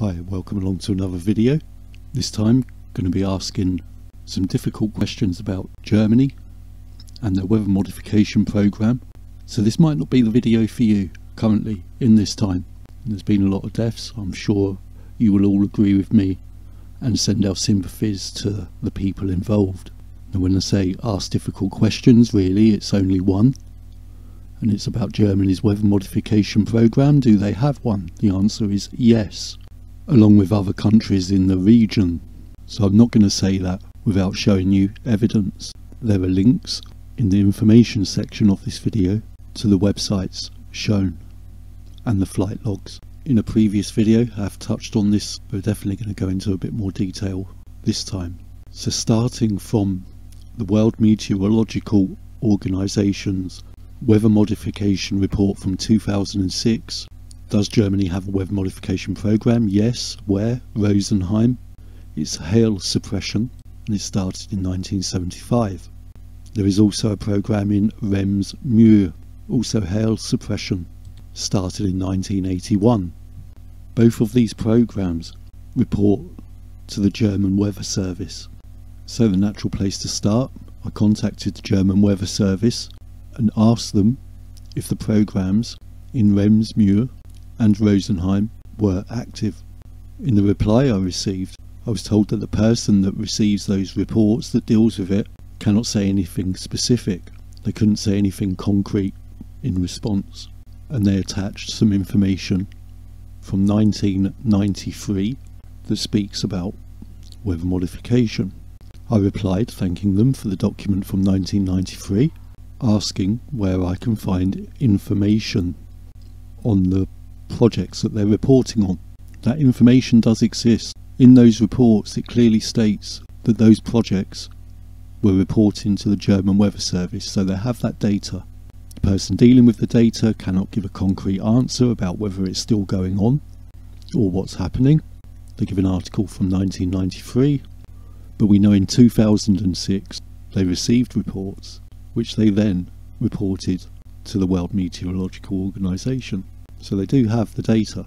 Hi, welcome along to another video. This time going to be asking some difficult questions about Germany and their weather modification program. So this might not be the video for you currently in this time. There's been a lot of deaths. I'm sure you will all agree with me and send our sympathies to the people involved. Now when I say ask difficult questions, really it's only one, and it's about Germany's weather modification program. Do they have one? The answer is yes, along with other countries in the region. So I'm not going to say that without showing you evidence. There are links in the information section of this video to the websites shown and the flight logs. In a previous video I've touched on this, but we're definitely going to go into a bit more detail this time. So starting from the World Meteorological Organization's weather modification report from 2006, does Germany have a weather modification program? Yes. Where? Rosenheim. It's hail suppression, and it started in 1975. There is also a program in Rems-Murr, also hail suppression, started in 1981. Both of these programs report to the German Weather Service. So the natural place to start, I contacted the German Weather Service and asked them if the programs in Rems-Murr and Rosenheim were active. In the reply I received, I was told that the person that receives those reports, that deals with it, cannot say anything specific. They couldn't say anything concrete in response, and they attached some information from 1993 that speaks about weather modification. I replied thanking them for the document from 1993, asking where I can find information on the projects that they're reporting on. That information does exist. In those reports it clearly states that those projects were reporting to the German Weather Service, so they have that data. The person dealing with the data cannot give a concrete answer about whether it's still going on or what's happening. They give an article from 1993, but we know in 2006 they received reports which they then reported to the World Meteorological Organization. So they do have the data.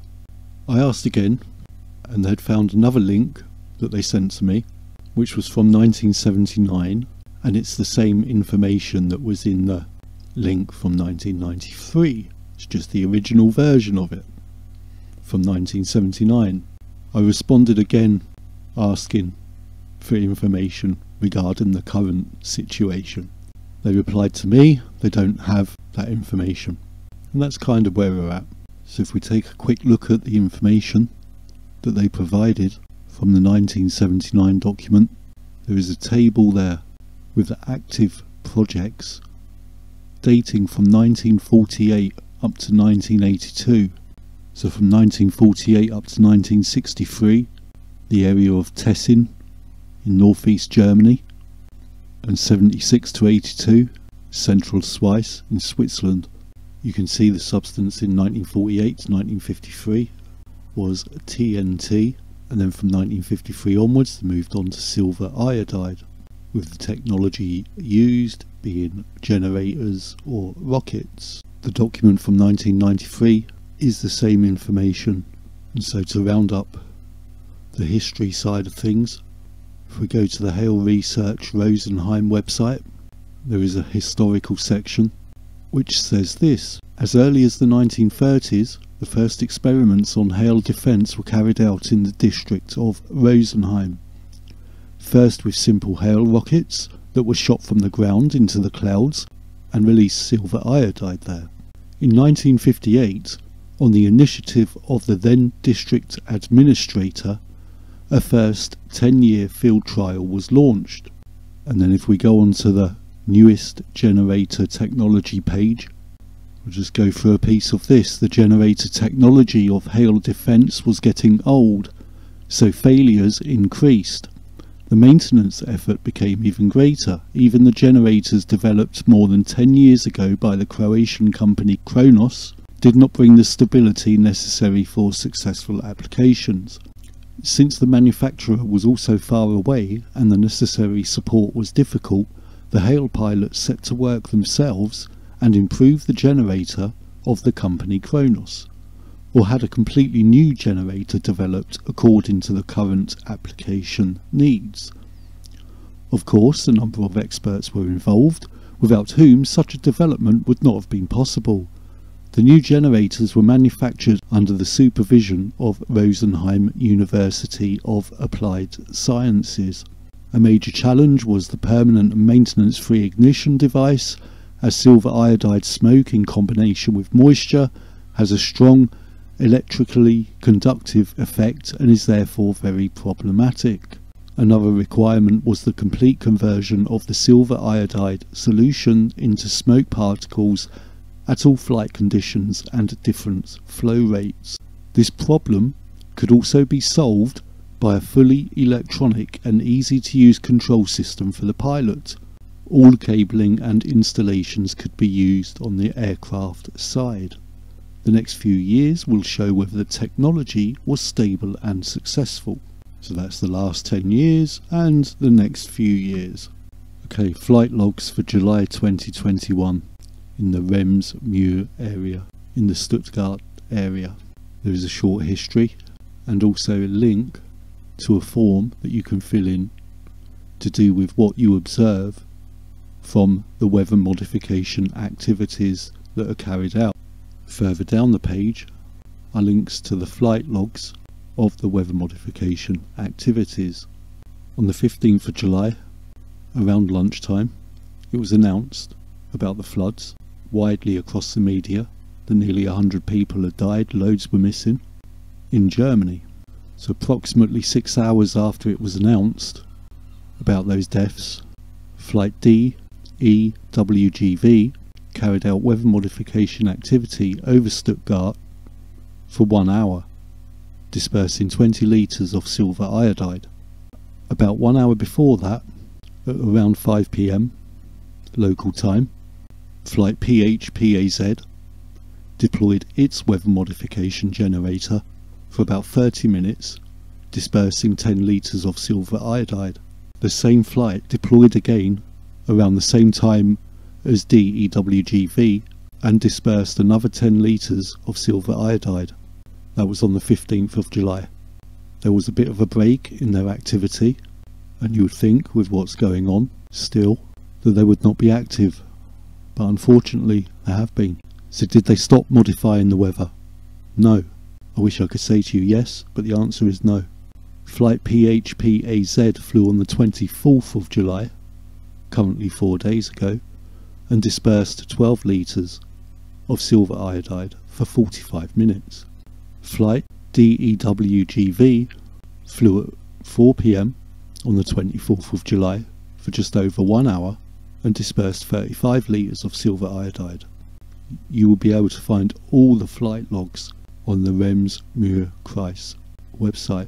I asked again, and they'd found another link that they sent to me, which was from 1979, and it's the same information that was in the link from 1993. It's just the original version of it from 1979. I responded again asking for information regarding the current situation. They replied to me, they don't have that information. And that's kind of where we're at. So if we take a quick look at the information that they provided from the 1979 document, there is a table there with the active projects dating from 1948 up to 1982. So from 1948 up to 1963, the area of Tessin in northeast Germany, and 76 to 82, central Schweiz in Switzerland. You can see the substance in 1948 to 1953 was TNT, and then from 1953 onwards they moved on to silver iodide, with the technology used being generators or rockets. The document from 1993 is the same information, and so to round up the history side of things, if we go to the Hail Research Rosenheim website, there is a historical section which says this: as early as the 1930s, the first experiments on hail defence were carried out in the district of Rosenheim, first with simple hail rockets that were shot from the ground into the clouds and released silver iodide there. In 1958, on the initiative of the then district administrator, a first 10-year field trial was launched. And then if we go on to the newest generator technology page, we'll just go through a piece of this. The generator technology of hail defence was getting old, so failures increased. The maintenance effort became even greater. Even the generators developed more than 10 years ago by the Croatian company Kronos did not bring the stability necessary for successful applications. Since the manufacturer was also far away and the necessary support was difficult, the hail pilots set to work themselves and improved the generator of the company Kronos. or had a completely new generator developed according to the current application needs. Of course, a number of experts were involved, without whom such a development would not have been possible. The new generators were manufactured under the supervision of Rosenheim University of Applied Sciences. A major challenge was the permanent and maintenance-free ignition device, as silver iodide smoke in combination with moisture has a strong electrically conductive effect and is therefore very problematic. Another requirement was the complete conversion of the silver iodide solution into smoke particles at all flight conditions and at different flow rates. This problem could also be solved by a fully electronic and easy to use control system for the pilot. All cabling and installations could be used on the aircraft side. The next few years will show whether the technology was stable and successful. So that's the last 10 years and the next few years. Okay, flight logs for July 2021. In the Rems-Murr area, in the Stuttgart area. There is a short history and also a link to a form that you can fill in to do with what you observe from the weather modification activities that are carried out. Further down the page are links to the flight logs of the weather modification activities. On the 15th of July, around lunchtime, it was announced about the floods widely across the media, that nearly 100 people had died, loads were missing, in Germany. So approximately 6 hours after it was announced about those deaths, Flight DEWGV carried out weather modification activity over Stuttgart for 1 hour, dispersing 20 litres of silver iodide. About 1 hour before that, at around 5 PM local time, Flight PHPAZ deployed its weather modification generator for about 30 minutes, dispersing 10 litres of silver iodide. The same flight deployed again around the same time as DEWGV and dispersed another 10 litres of silver iodide. That was on the 15th of July. There was a bit of a break in their activity, and you would think, with what's going on still, that they would not be active. But unfortunately, they have been. So did they stop modifying the weather? No. I wish I could say to you yes, but the answer is no. Flight PHPAZ flew on the 24th of July, currently 4 days ago, and dispersed 12 litres of silver iodide for 45 minutes. Flight DEWGV flew at 4 PM on the 24th of July for just over 1 hour and dispersed 35 litres of silver iodide. You will be able to find all the flight logs on the Rems-Murr-Kreis website.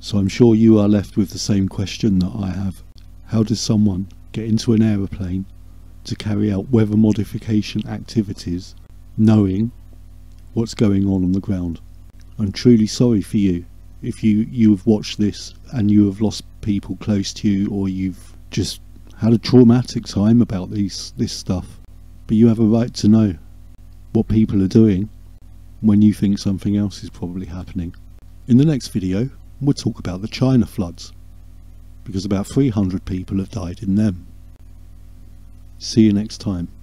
So I'm sure you are left with the same question that I have. How does someone get into an aeroplane to carry out weather modification activities knowing what's going on the ground? I'm truly sorry for you if you have watched this and you have lost people close to you, or you've just had a traumatic time about this stuff. But you have a right to know what people are doing when you think something else is probably happening. In the next video, we'll talk about the China floods, because about 300 people have died in them. See you next time.